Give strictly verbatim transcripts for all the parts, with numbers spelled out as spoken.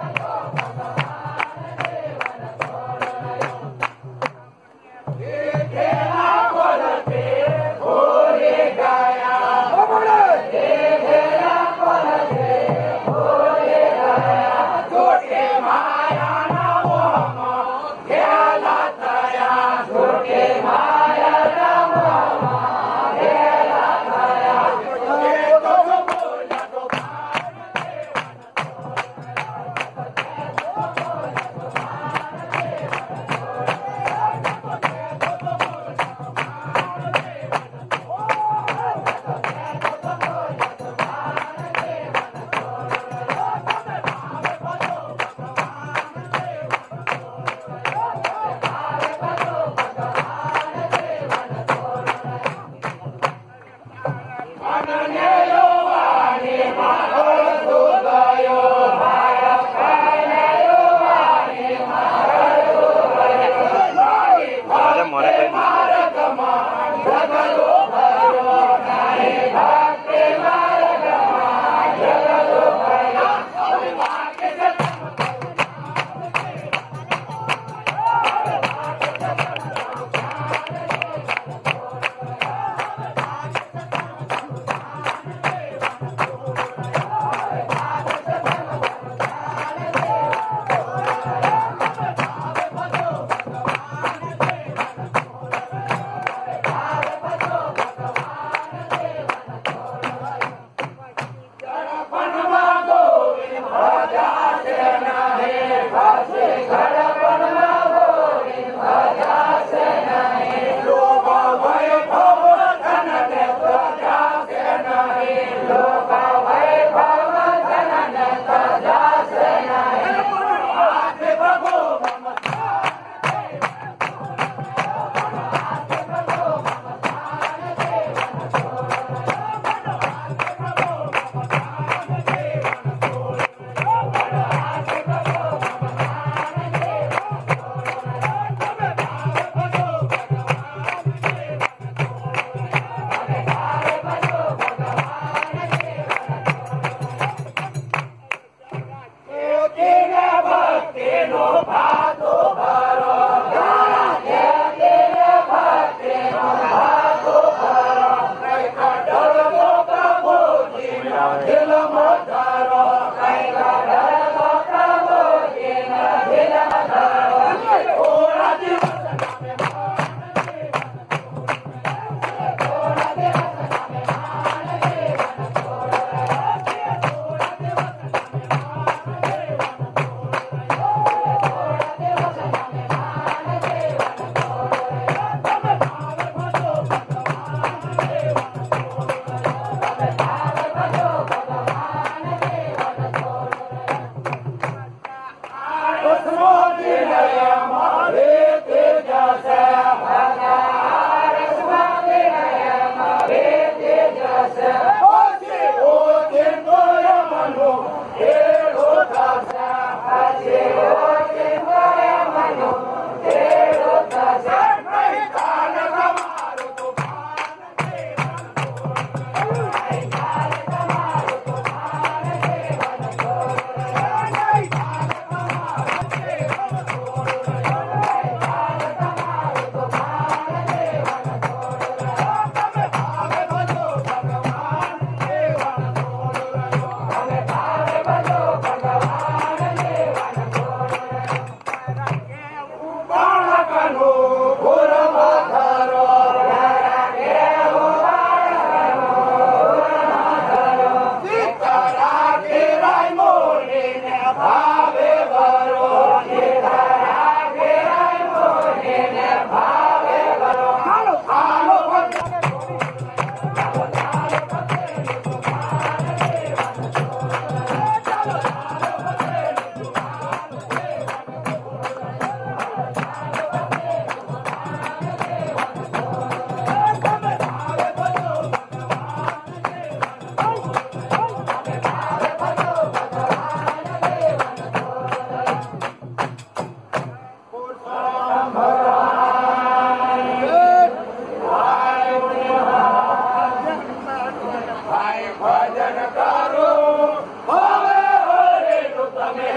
All right.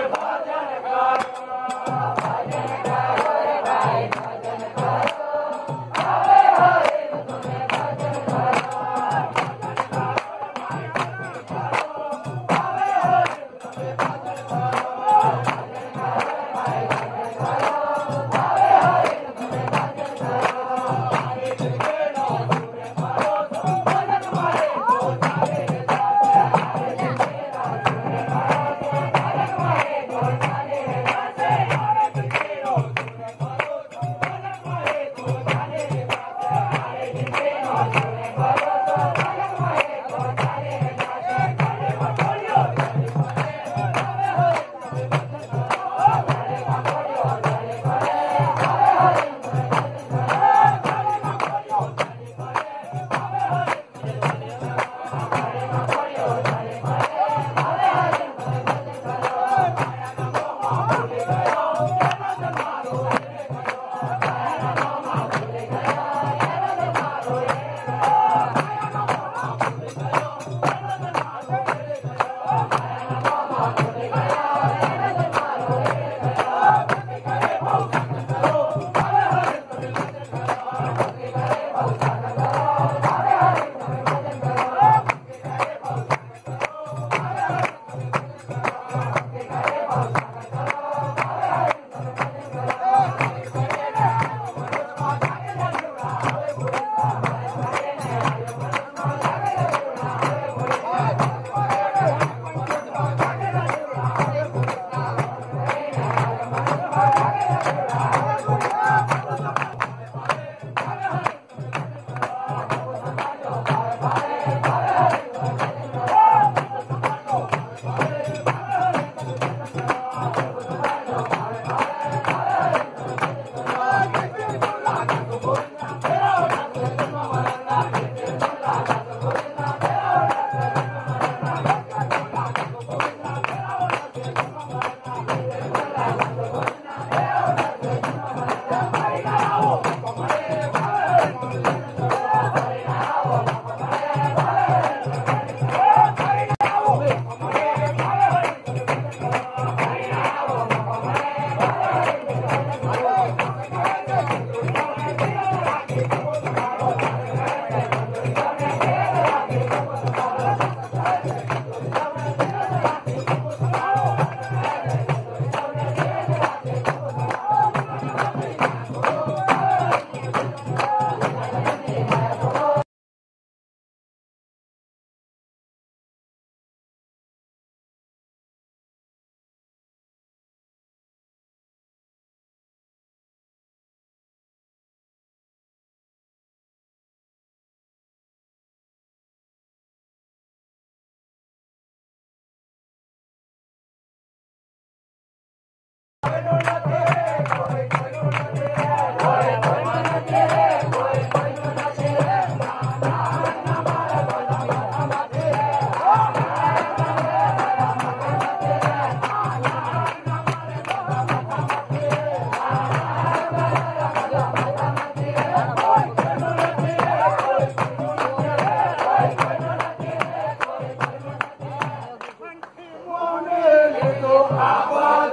Abba,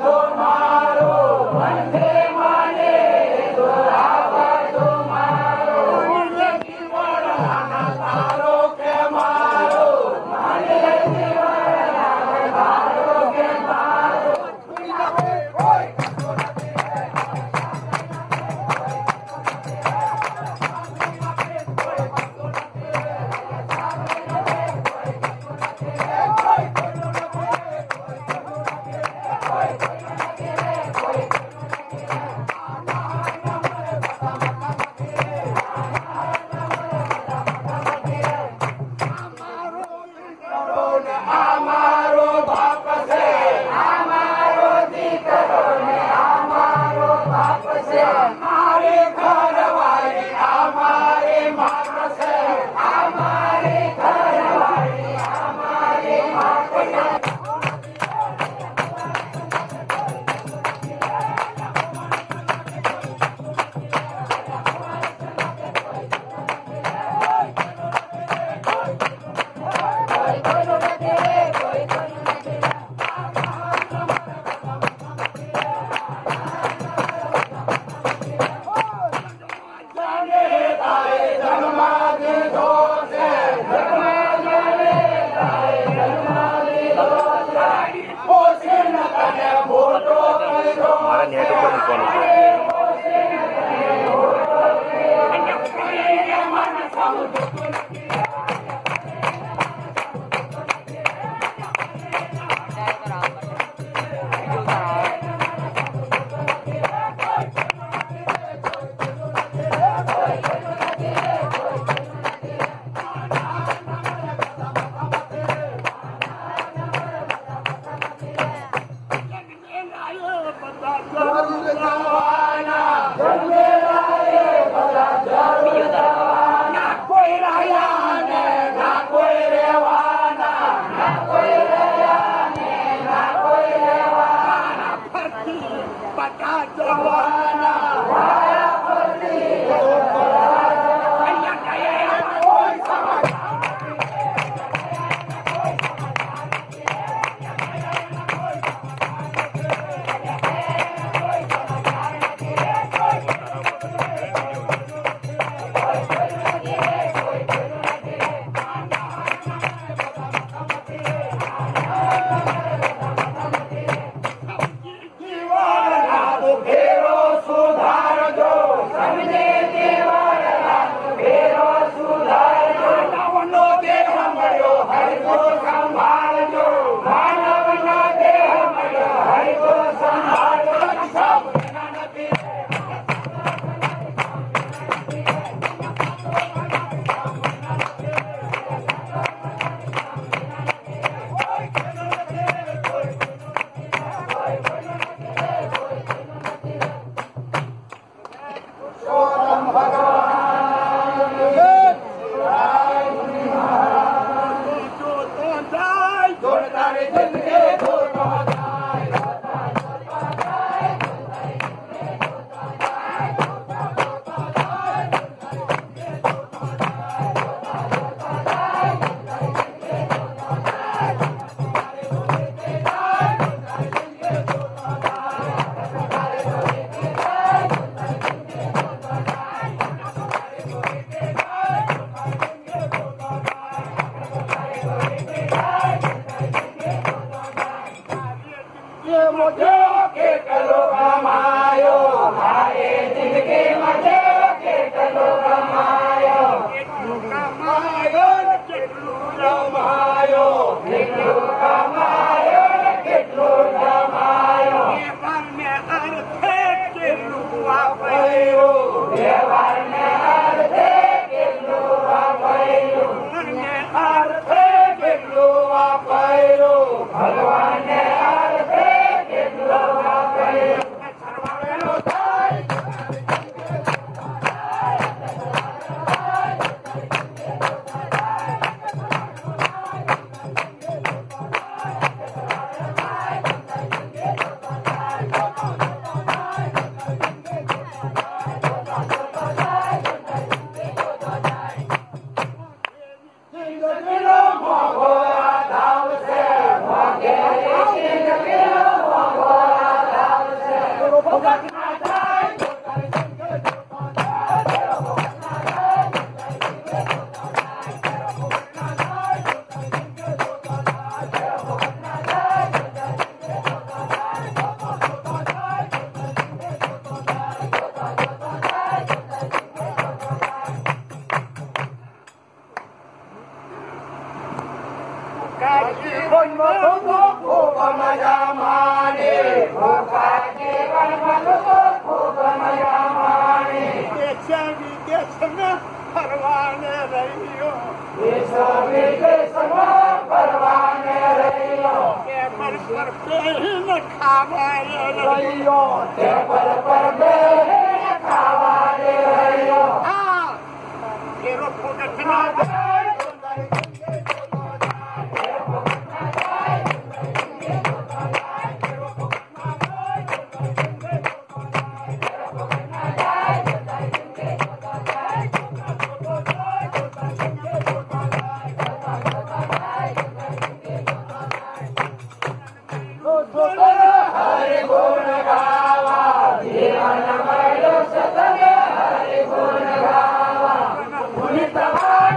Domaro. wonderful. Hare Guna Gava, Punita Vai.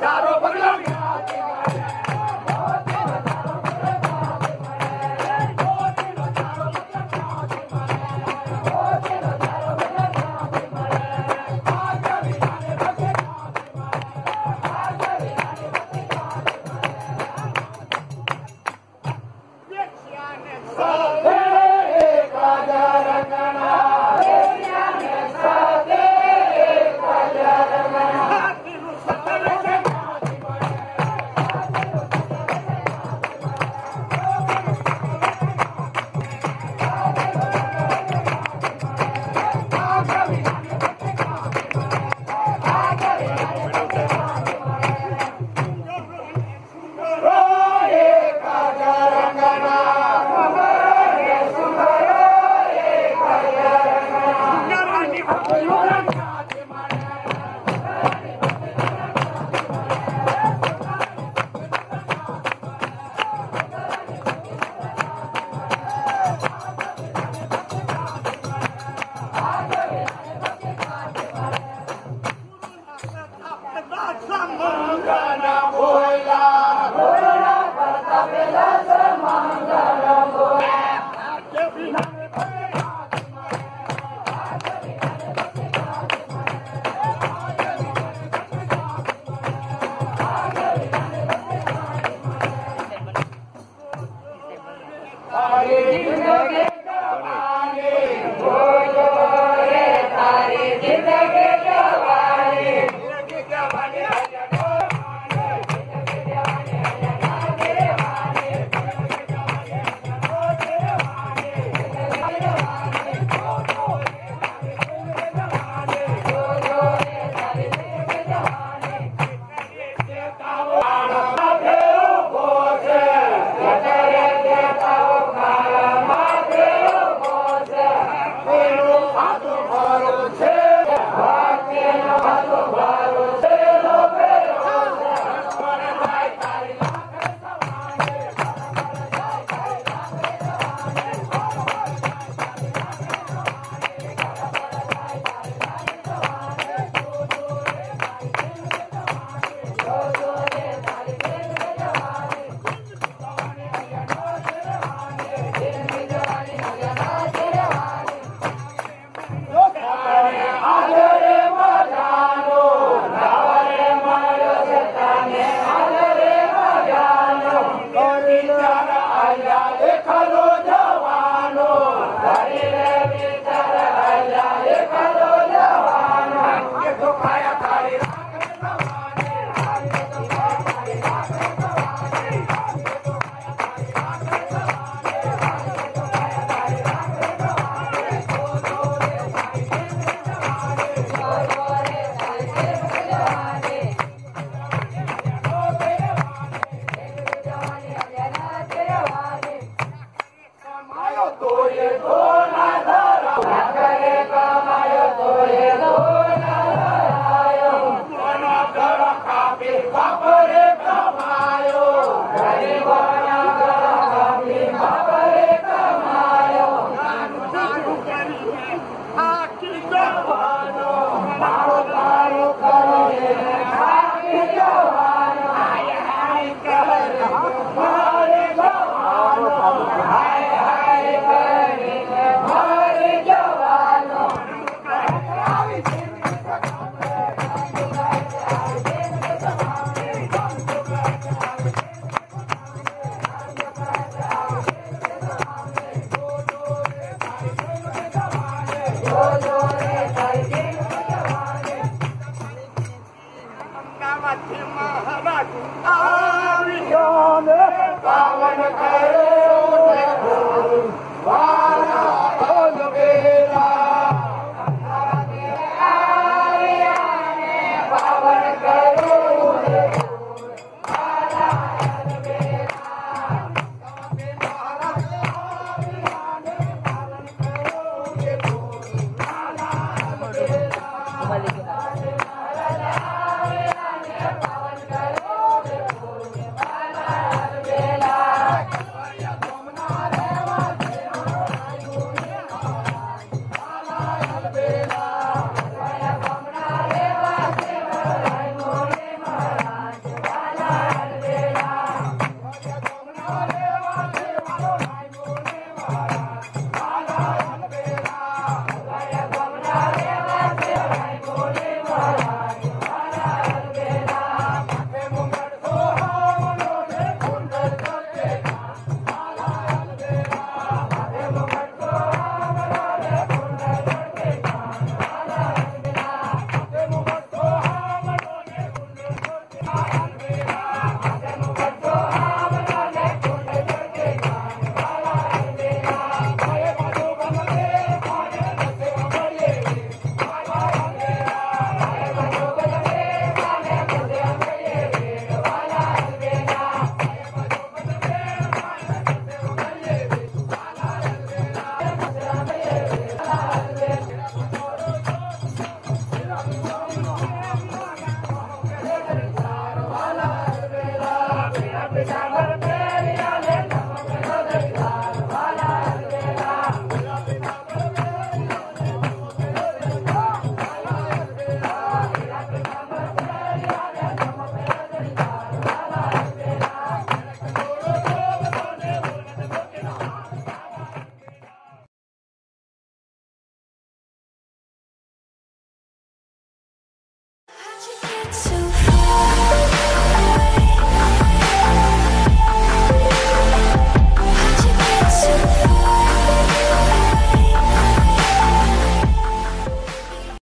Got it.